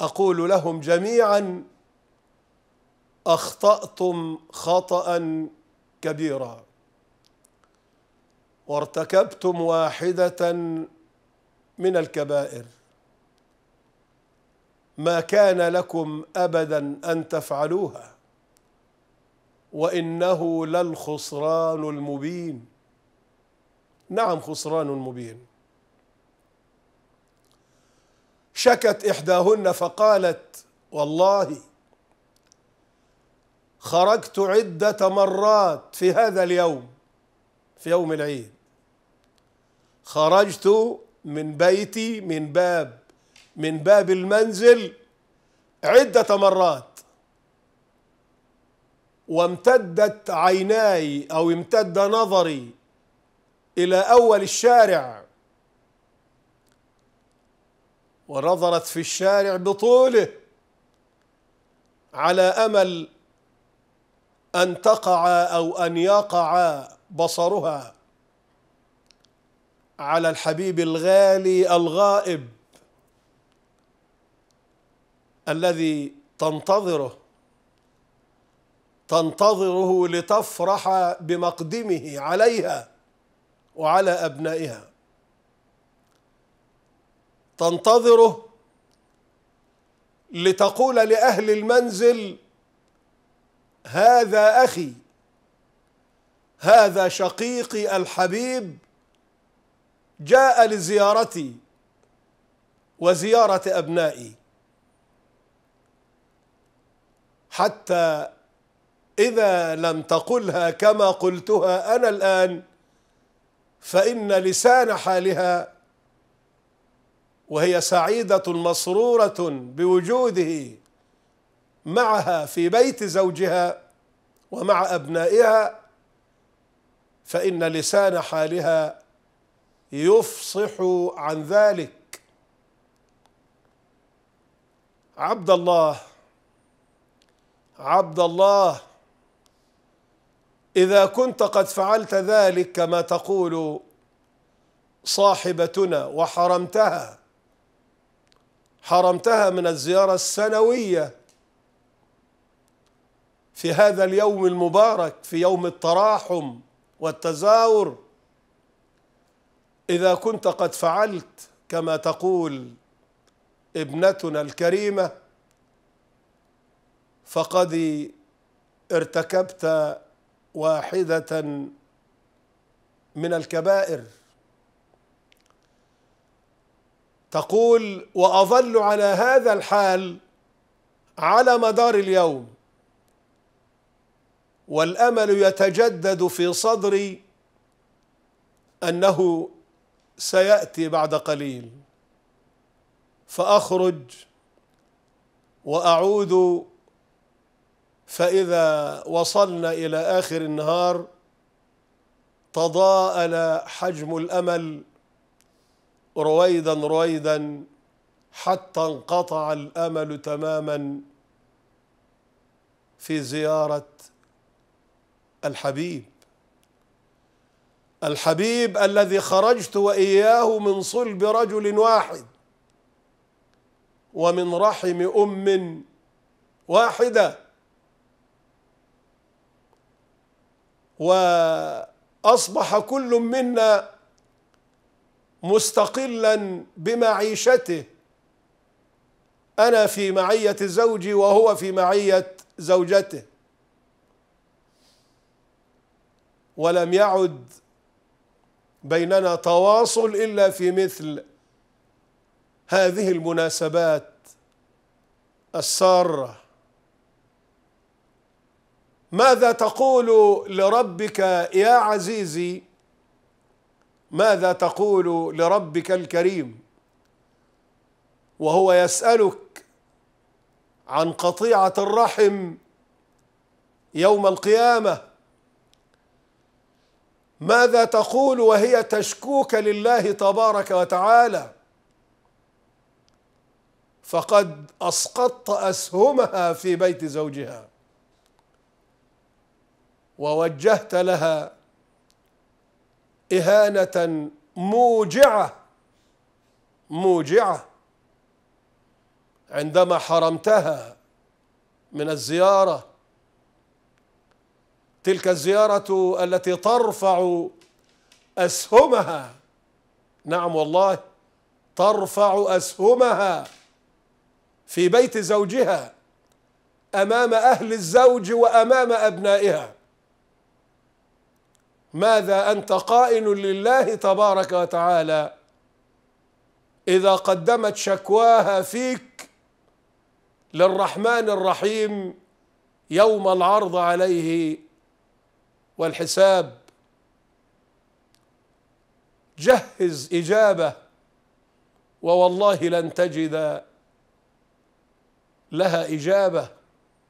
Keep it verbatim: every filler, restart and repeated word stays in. أقول لهم جميعا أخطأتم خطأ كبيرا وارتكبتم واحدة من الكبائر ما كان لكم أبدا أن تفعلوها وإنه للخسران المبين. نعم خسران مبين. شكت إحداهن فقالت والله خرجت عدة مرات في هذا اليوم، في يوم العيد خرجت من بيتي من باب من باب المنزل عدة مرات وامتدت عيناي أو امتد نظري إلى أول الشارع ونظرت في الشارع بطوله على أمل أن تقع أو أن يقع بصرها على الحبيب الغالي الغائب الذي تنتظره تنتظره لتفرح بمقدمه عليها وعلى أبنائها، تنتظره لتقول لأهل المنزل هذا أخي، هذا شقيقي الحبيب جاء لزيارتي وزيارة أبنائي. حتى إذا لم تقلها كما قلتها أنا الآن فإن لسان حالها وهي سعيدة مسرورة بوجوده معها في بيت زوجها ومع أبنائها فإن لسان حالها يفصح عن ذلك. عبد الله عبد الله إذا كنت قد فعلت ذلك كما تقول صاحبتنا وحرمتها حرمتها من الزيارة السنوية في هذا اليوم المبارك، في يوم التراحم والتزاور، إذا كنت قد فعلت كما تقول ابنتنا الكريمة فقد ارتكبت واحدة من الكبائر. تقول وأظل على هذا الحال على مدار اليوم والأمل يتجدد في صدري أنه سيأتي بعد قليل فأخرج وأعود فإذا وصلنا إلى آخر النهار تضاءل حجم الأمل رويدا رويدا حتى انقطع الأمل تماما في زيارة الحبيب الحبيب الذي خرجت وإياه من صلب رجل واحد ومن رحم أم واحدة، وأصبح كل منا مستقلا بمعيشته، أنا في معية زوجي وهو في معية زوجته، ولم يعد بيننا تواصل إلا في مثل هذه المناسبات السارة. ماذا تقول لربك يا عزيزي؟ ماذا تقول لربك الكريم وهو يسألك عن قطيعة الرحم يوم القيامة؟ ماذا تقول وهي تشكوك لله تبارك وتعالى فقد أسقطت أسهمها في بيت زوجها ووجهت لها إهانة موجعة موجعة عندما حرمتها من الزيارة، تلك الزيارة التي ترفع أسهمها، نعم والله ترفع أسهمها في بيت زوجها أمام أهل الزوج وأمام أبنائها. ماذا أنت قائل لله تبارك وتعالى إذا قدمت شكواها فيك للرحمن الرحيم يوم العرض عليه والحساب؟ جهز إجابة، ووالله لن تجد لها إجابة.